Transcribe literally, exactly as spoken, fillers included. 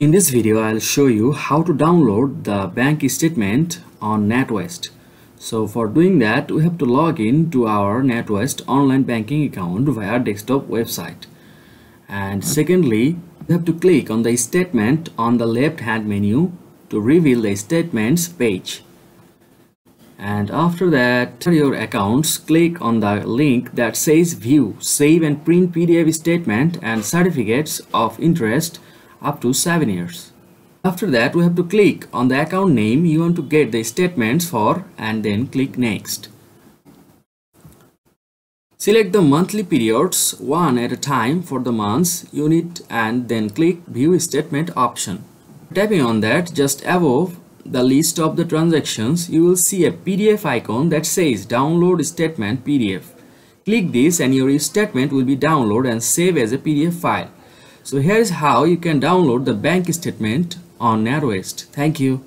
In this video, I'll show you how to download the bank statement on NatWest. So for doing that, we have to log in to our NatWest online banking account via desktop website. And secondly, you have to click on the statement on the left hand menu to reveal the statements page. And after that, for your accounts, click on the link that says view, save and print P D F statement and certificates of interest up to seven years. After that, we have to click on the account name you want to get the statements for and then click next. Select the monthly periods one at a time for the months you need and then click view statement option. Tapping on that, just above the list of the transactions, you will see a P D F icon that says download statement P D F. Click this and your statement will be downloaded and saved as a P D F file. So here's how you can download the bank statement on NatWest. Thank you.